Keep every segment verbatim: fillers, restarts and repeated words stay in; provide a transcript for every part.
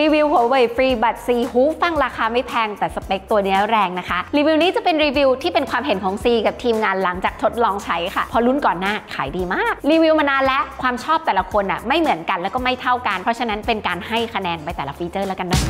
รีวิว Huawei FreeBuds โฟร์ หูฟังราคาไม่แพงแต่สเปคตัวนี้แรงนะคะรีวิวนี้จะเป็นรีวิวที่เป็นความเห็นของซีกับทีมงานหลังจากทดลองใช้ค่ะพอรุ่นก่อนหน้าขายดีมากรีวิวมานานแล้วความชอบแต่ละคนอ่ะไม่เหมือนกันแล้วก็ไม่เท่ากันเพราะฉะนั้นเป็นการให้คะแนนไปแต่ละฟีเจอร์แล้วกันนะ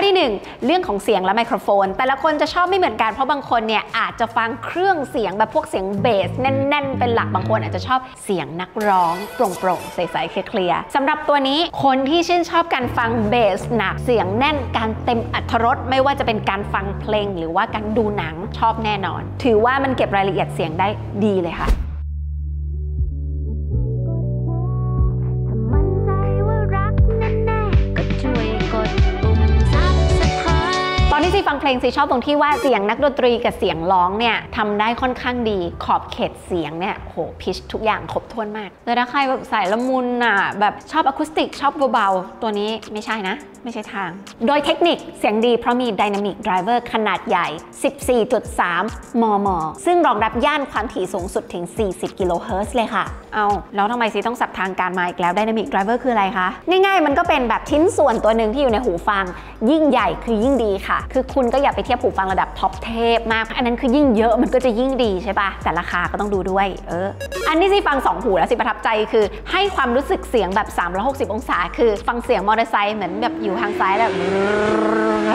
ข้อที่หนึ่งเรื่องของเสียงและไมโครโฟนแต่ละคนจะชอบไม่เหมือนกันเพราะบางคนเนี่ยอาจจะฟังเครื่องเสียงแบบพวกเสียงเบสแน่นๆเป็นหลักบางคนอาจจะชอบเสียงนักร้องโปร่งๆใสๆเคลียร์ๆสำหรับตัวนี้คนที่ชื่นชอบการฟังเบสหนักเสียงแน่นการเต็มอรรถรสไม่ว่าจะเป็นการฟังเพลงหรือว่าการดูหนังชอบแน่นอนถือว่ามันเก็บรายละเอียดเสียงได้ดีเลยค่ะซีฟังเพลงซีชอบตรงที่ว่าเสียงนักดนตรีกับเสียงร้องเนี่ยทำได้ค่อนข้างดีขอบเขตเสียงเนี่ยโหพิชทุกอย่างครบถ้วนมากแต่ถ้าใครแบบสายละมุนอ่ะแบบชอบอะคูสติกชอบเบาๆตัวนี้ไม่ใช่นะไม่ใช่ทางโดยเทคนิคเสียงดีเพราะมี Dynamic Driver ขนาดใหญ่ สิบสี่จุดสาม มม.ซึ่งรองรับย่านความถี่สูงสุดถึงสี่สิบกิโลเฮิรตซ์เลยค่ะเอาแล้วทำไมซีต้องสับทางการมาอีกแล้ว Dynamic Driver คืออะไรคะง่ายๆมันก็เป็นแบบชิ้นส่วนตัวหนึ่งที่อยู่ในหูฟังยิ่งใหญ่คือยิ่งดีค่ะคือคุณก็อย่าไปเทียบหูฟังระดับท็อปเทปมากอันนั้นคือยิ่งเยอะมันก็จะยิ่งดีใช่ปะแต่ราคาก็ต้องดูด้วยเอออันนี้ซีฟังสองหูแล้วซีประทับใจคือให้ความรู้สึกเสียงแบบสามร้อยหกสิบองศาคือฟังเสียงมอเตอร์ไซค์เหมือนแบบอยู่ทางซ้ายแบบ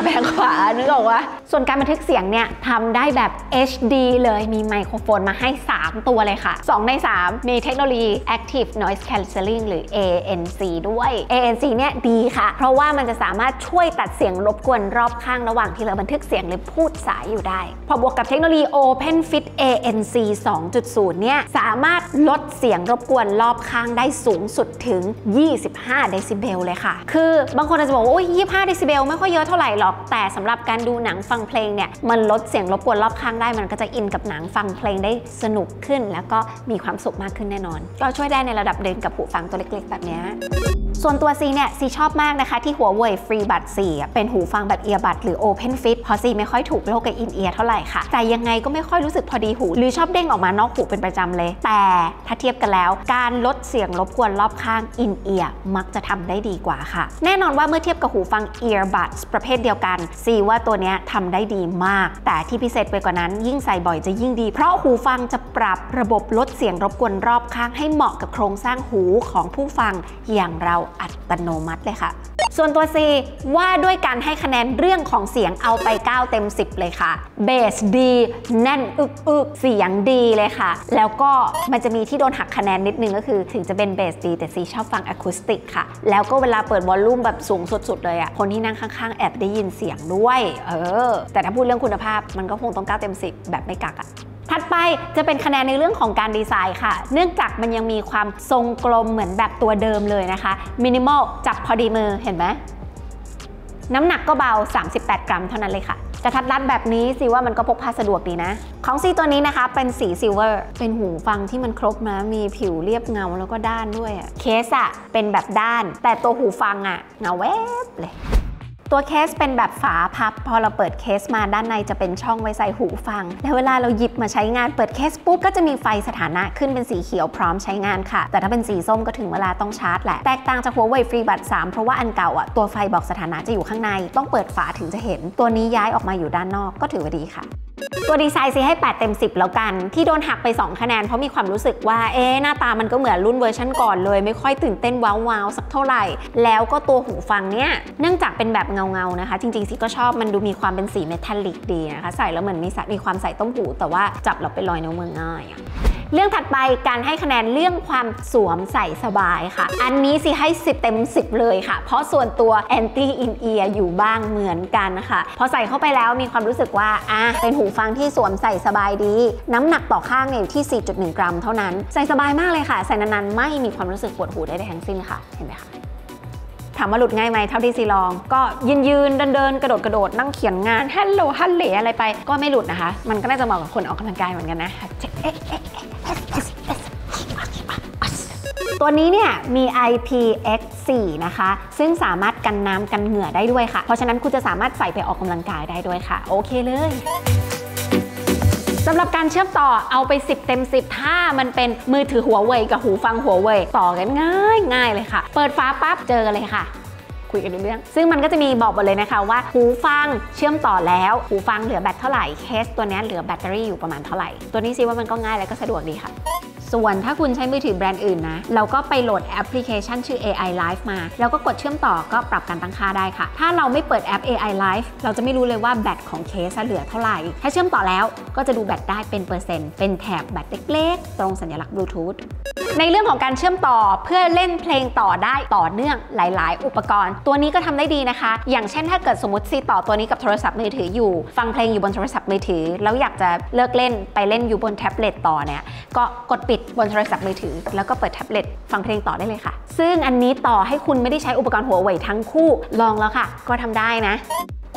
แบงขวานึกออกว่าส่วนการบันทึกเสียงเนี่ยทำได้แบบ เอช ดี เลยมีไมโครโฟนมาให้สามตัวเลยค่ะสองในสามมีเทคโนโลยี Active Noise Canceling หรือ เอ เอ็น ซี ด้วย เอ เอ็น ซี เนี่ยดีค่ะเพราะว่ามันจะสามารถช่วยตัดเสียงรบกวนรอบข้างระหว่างที่เราบันทึกเสียงหรือพูดสายอยู่ได้พอบวกกับเทคโนโลยี OpenFit เอ เอ็น ซี สองจุดศูนย์ เนี่ยสามารถลดเสียงรบกวนรอบข้างได้สูงสุดถึงยี่สิบห้าเดซิเบลเลยค่ะคือบางคนอาจจะบอกว่าโอ้ยยี่สิบห้าเดซิเบลไม่ค่อยเยอะเท่าไหร่หรอกแต่สำหรับการดูหนังฟังเพลงเนี่ยมันลดเสียงรบกวนรอบข้างได้มันก็จะอินกับหนังฟังเพลงได้สนุกขึ้นแล้วก็มีความสุขมากขึ้นแน่นอนก็ช่วยได้ในระดับเดินกับหูฟังตัวเล็กๆแบบนี้ส่วนตัวซีเนี่ยซีชอบมากนะคะที่ Huawei FreeBuds โฟร์ เป็นหูฟังแบบ Earbud หรือ OpenFit เพราะซีไม่ค่อยถูกโลกกับ In-Ear เท่าไหร่ค่ะแต่ยังไงก็ไม่ค่อยรู้สึกพอดีหูหรือชอบเด้งออกมานอกหูเป็นประจำเลยแต่ถ้าเทียบกันแล้วการลดเสียงรบกวนรอบข้าง In-Ear มักจะทำได้ดีกว่าค่ะแน่นอนว่าเมื่อเทียบกับหูฟัง Earbuds ประเภทเดียวกันซีว่าตัวเนี้ยทำได้ดีมากแต่ที่พิเศษไปกว่านั้นยิ่งใส่บ่อยจะยิ่งดีเพราะหูฟังจะปรับระบบลดเสียงรบกวนรอบข้างให้เหมาะกับโครงสร้างหูของผู้ฟังอย่างเราอัตโนมัติเลยค่ะส่วนตัว C ว่าด้วยการให้คะแนนเรื่องของเสียงเอาไปเก้าเต็มสิบเลยค่ะเบสดีแน่นอึกอึกเสียงดีเลยค่ะแล้วก็มันจะมีที่โดนหักคะแนนนิดนึงก็คือถึงจะเป็นเบสดีแต่ C ชอบฟังอะคูสติกค่ะแล้วก็เวลาเปิดวอลลุ่มแบบสูงสุดๆเลยอ่ะคนที่นั่งข้างๆแอบได้ยินเสียงด้วยเออแต่ถ้าพูดเรื่องคุณภาพมันก็คงต้องเก้าเต็มสิบแบบไม่กักอ่ะถัดไปจะเป็นคะแนนในเรื่องของการดีไซน์ค่ะเนื่องจากมันยังมีความทรงกลมเหมือนแบบตัวเดิมเลยนะคะมินิมอลจับพอดีมือเห็นไหมน้ำหนักก็เบาสามสิบแปดกรัมเท่านั้นเลยค่ะกระทัดรัดแบบนี้ซีว่ามันก็พกพาสะดวกดีนะของซีตัวนี้นะคะเป็นสีซิลเวอร์เป็นหูฟังที่มันครบนะมีผิวเรียบเงาแล้วก็ด้านด้วยอะเคสอะเป็นแบบด้านแต่ตัวหูฟังอะเงาแวบเลยตัวเคสเป็นแบบฝาพับพอเราเปิดเคสมาด้านในจะเป็นช่องไว้ใส่หูฟังแล้วเวลาเราหยิบมาใช้งานเปิดเคสปุ๊บก็จะมีไฟสถานะขึ้นเป็นสีเขียวพร้อมใช้งานค่ะแต่ถ้าเป็นสีส้มก็ถึงเวลาต้องชาร์จแหละแตกต่างจาก Huawei FreeBuds สามเพราะว่าอันเก่าอ่ะตัวไฟบอกสถานะจะอยู่ข้างในต้องเปิดฝาถึงจะเห็นตัวนี้ย้ายออกมาอยู่ด้านนอกก็ถือว่าดีค่ะตัวดีไซน์ซีให้แปดเต็มสิบแล้วกันที่โดนหักไปสองคะแนนเพราะมีความรู้สึกว่าเอ๊ะหน้าตามันก็เหมือนรุ่นเวอร์ชันก่อนเลยไม่ค่อยตื่นเต้นว้าวๆสักเท่าไหร่แล้วก็ตัวหูฟังเนี่ยเนื่องจากเป็นแบบเงาๆนะคะจริงๆซีก็ชอบมันดูมีความเป็นสีเมทัลลิกดีนะคะใส่แล้วเหมือนมีสัตว์มีความใส่ต้มหูแต่ว่าจับเราไปลอยนิ้วมือง่ายเรื่องถัดไปการให้คะแนนเรื่องความสวมใส่สบายค่ะอันนี้ซีให้สิบเต็มสิบเลยค่ะเพราะส่วนตัว anti in ear อยู่บ้างเหมือนกันนะคะพอใส่เข้าไปแล้วมีความรู้สึกว่าอ่ะเป็นหูฟังที่สวมใส่สบายดีน้ำหนักต่อข้างเนี่ยอยู่ที่ สี่จุดหนึ่ง กรัมเท่านั้นใส่สบายมากเลยค่ะใส่นานๆไม่มีความรู้สึกปวดหูได้ทั้งสิ้นค่ะเห็นไหมคะถามว่าหลุดง่ายไหมเท่าที่ซีลองก็ยืนยืนเดินเดินกระโดดกระโดดนั่งเขียนงานฮัลโหลฮัลเลอะไรไปก็ไม่หลุดนะคะมันก็น่าจะเหมาะกับคนออกกำลังกายเหมือนกันนะตัวนี้เนี่ยมี ไอ พี เอ็กซ์ โฟร์ นะคะซึ่งสามารถกันน้ำกันเหงื่อได้ด้วยค่ะเพราะฉะนั้นคุณจะสามารถใส่ไปออกกำลังกายได้ด้วยค่ะโอเคเลย สำหรับการเชื่อมต่อเอาไปสิบเต็มสิบถ้ามันเป็นมือถือ Huawei กับหูฟัง Huawei ต่อกันง่ายง่ายเลยค่ะเปิดฟ้าปั๊บเจอกันเลยค่ะคุยกันเรื่องซึ่งมันก็จะมีบอกหมดเลยนะคะว่าหูฟังเชื่อมต่อแล้วหูฟังเหลือแบตเท่าไหร่เคสตัวนี้เหลือแบตเตอรี่อยู่ประมาณเท่าไหร่ตัวนี้ซิว่ามันก็ง่ายและก็สะดวกดีค่ะส่วนถ้าคุณใช้มือถือแบรนด์อื่นนะเราก็ไปโหลดแอปพลิเคชันชื่อ เอ ไอ Life มาแล้วก็กดเชื่อมต่อก็ปรับการตั้งค่าได้ค่ะถ้าเราไม่เปิดแอป เอ ไอ Life เราจะไม่รู้เลยว่าแบตของเคสเหลือเท่าไหร่ถ้าเชื่อมต่อแล้วก็จะดูแบตได้เป็นเปอร์เซ็นต์เป็นแถบแบตเล็กๆตรงสัญลักษณ์บลูทูธในเรื่องของการเชื่อมต่อเพื่อเล่นเพลงต่อได้ต่อเนื่องหลายๆอุปกรณ์ตัวนี้ก็ทำได้ดีนะคะอย่างเช่นถ้าเกิดสมมติซีต่อตัวนี้กับโทรศัพท์มือถืออยู่ฟังเพลงอยู่บนโทรศัพท์มือถือแล้วอยากจะเลิกเล่นไปเล่นอยู่บนแท็บเล็ตต่อเนี่ยก็กดปิดบนโทรศัพท์มือถือแล้วก็เปิดแท็บเล็ตฟังเพลงต่อได้เลยค่ะซึ่งอันนี้ต่อให้คุณไม่ได้ใช้อุปกรณ์ Huawei ทั้งคู่ลองแล้วค่ะก็ทำได้นะ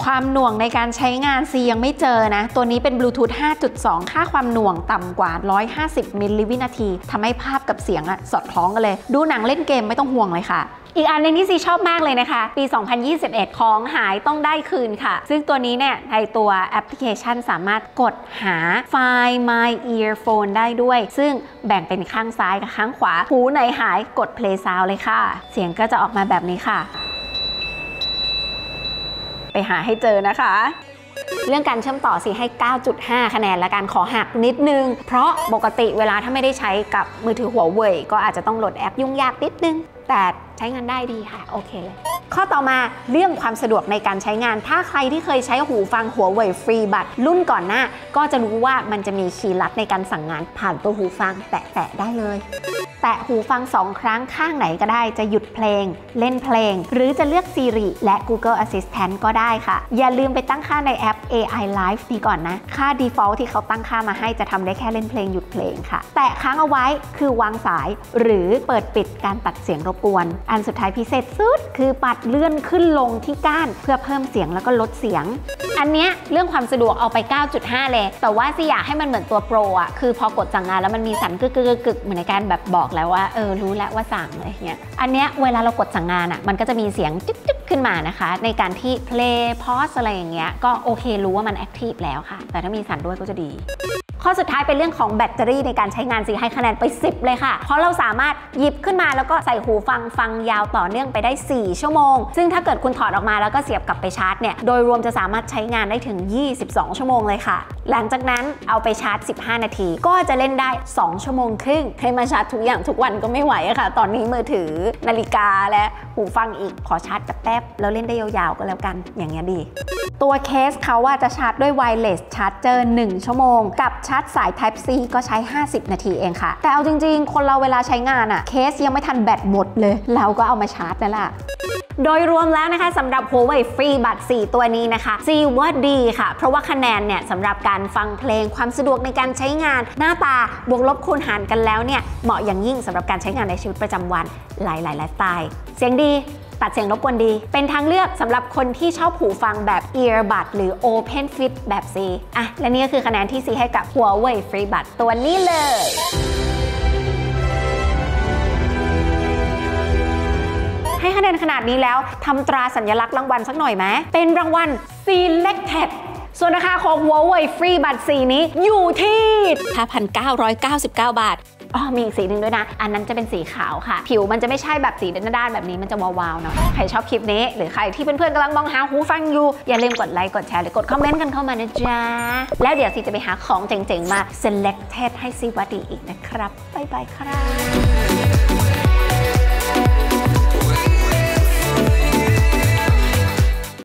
ความหน่วงในการใช้งานซียังไม่เจอนะตัวนี้เป็น Bluetooth ห้าจุดสอง ค่าความหน่วงต่ำกว่าหนึ่งร้อยห้าสิบมิลลิวินาทีทำให้ภาพกับเสียงอะสอดคล้องกันเลยดูหนังเล่นเกมไม่ต้องห่วงเลยค่ะอีกอันนึงที่ซีชอบมากเลยนะคะปีสองพันยี่สิบเอ็ดของหายต้องได้คืนค่ะซึ่งตัวนี้เนี่ยในตัวแอปพลิเคชันสามารถกดหา Find My Earphone ได้ด้วยซึ่งแบ่งเป็นข้างซ้ายกับข้างขวาหูไหนหายกด Play Sound เลยค่ะเสียงก็จะออกมาแบบนี้ค่ะไปหาให้เจอนะคะเรื่องการเชื่อมต่อสิให้ เก้าจุดห้า คะแนนและการขอหักนิดนึงเพราะปกติเวลาถ้าไม่ได้ใช้กับมือถือ Huawei ก็อาจจะต้องโหลดแอปยุ่งยากนิดนึงแต่ใช้งานได้ดีค่ะโอเคเลยข้อต่อมาเรื่องความสะดวกในการใช้งานถ้าใครที่เคยใช้หูฟัง Huawei FreeBuds รุ่นก่อนหน้าก็จะรู้ว่ามันจะมีคีย์ลัดในการสั่งงานผ่านตัวหูฟังแตะๆได้เลยแตะหูฟังสองครั้งข้างไหนก็ได้จะหยุดเพลงเล่นเพลงหรือจะเลือก Siri และ Google Assistant ก็ได้ค่ะอย่าลืมไปตั้งค่าในแอป เอ ไอ Life นี้ก่อนนะค่า Default ที่เขาตั้งค่ามาให้จะทำได้แค่เล่นเพลงหยุดเพลงค่ะแตะค้างเอาไว้คือวางสายหรือเปิดปิดการตัดเสียงรบกวนอันสุดท้ายพิเศษสุดคือปัดเลื่อนขึ้นลงที่ก้านเพื่อเพิ่มเสียงแล้วก็ลดเสียงอันเนี้ยเรื่องความสะดวกเอาไป เก้าจุดห้า เลยแต่ว่าสิอยากให้มันเหมือนตัวโปรอ่ะคือพอกดสั่งงานแล้วมันมีสั่นกึกๆๆเหมือนในการแบบบอกแล้วว่าเออรู้แล้วว่าสั่งอะไรเงี้ยอันเนี้ยเวลาเรากดสั่งงานอ่ะมันก็จะมีเสียงจึ๊กขึ้นมานะคะในการที่ play pause อะไรอย่างเงี้ยก็โอเครู้ว่ามัน active แล้วค่ะแต่ถ้ามีสั่นด้วยก็จะดีข้อสุดท้ายเป็นเรื่องของแบตเตอรี่ในการใช้งานสิให้คะแนนไปสิบเลยค่ะเพราะเราสามารถหยิบขึ้นมาแล้วก็ใส่หูฟังฟังยาวต่อเนื่องไปได้สี่ชั่วโมงซึ่งถ้าเกิดคุณถอดออกมาแล้วก็เสียบกลับไปชาร์จเนี่ยโดยรวมจะสามารถใช้งานได้ถึงยี่สิบสองชั่วโมงเลยค่ะหลังจากนั้นเอาไปชาร์จสิบห้านาทีก็จะเล่นได้สองชั่วโมงครึ่งให้มาชาร์จทุกอย่างทุกวันก็ไม่ไหวอะค่ะตอนนี้มือถือนาฬิกาและหูฟังอีกขอชาร์จแป๊บๆแล้วเล่นได้ยาวๆก็แล้วกันอย่างเงี้ยดีตัวเคสเขาว่าจะชาร์จด้วย Wireless Charger หนึ่งชั่วโมงกับชาร์จสาย Type C ก็ใช้ห้าสิบนาทีเองค่ะแต่เอาจริงๆคนเราเวลาใช้งานอะเคสยังไม่ทันแบตหมดเลยเราก็เอามาชาร์จนั่นแหละโดยรวมแล้วนะคะสำหรับ Huawei FreeBuds สี่ ตัวนี้นะคะซีว่าดีค่ะเพราะว่าคะแนนเนี่ยสำหรับการฟังเพลงความสะดวกในการใช้งานหน้าตาบวกลบคูณหารกันแล้วเนี่ยเหมาะอย่างยิ่งสำหรับการใช้งานในชีวิตประจำวันหลายๆไลฟ์สไตล์เสียงดีตัดเสียงรบกวนดีเป็นทางเลือกสำหรับคนที่ชอบหูฟังแบบ Earbud หรือ OpenFit แบบ C อ่ะและนี่ก็คือคะแนนที่ซีให้กับ Huawei FreeBuds ตัวนี้เลยให้คะแนนขนาดนี้แล้วทำตราสัญลักษณ์รางวัลสักหน่อยไหมเป็นรางวัล Selectedส่วนราคาของ Huawei FreeBuds สี่ นี้อยู่ที่ ห้าพันเก้าร้อยเก้าสิบเก้า บาทอ๋อมีอีกสีหนึ่งด้วยนะอันนั้นจะเป็นสีขาวค่ะผิวมันจะไม่ใช่แบบสีด้านๆแบบนี้มันจะวาวๆเนาะใครชอบคลิปนี้หรือใครที่เพื่อนๆกำลังมองหาหูฟังอยู่อย่าลืมกดไลค์กดแชร์หรือกดคอมเมนต์กันเข้ามานะจ๊ะแล้วเดี๋ยวซีจะไปหาของเจ๋งๆมา selected ให้ซีวัดดีอีกนะครับบ๊ายบายครับ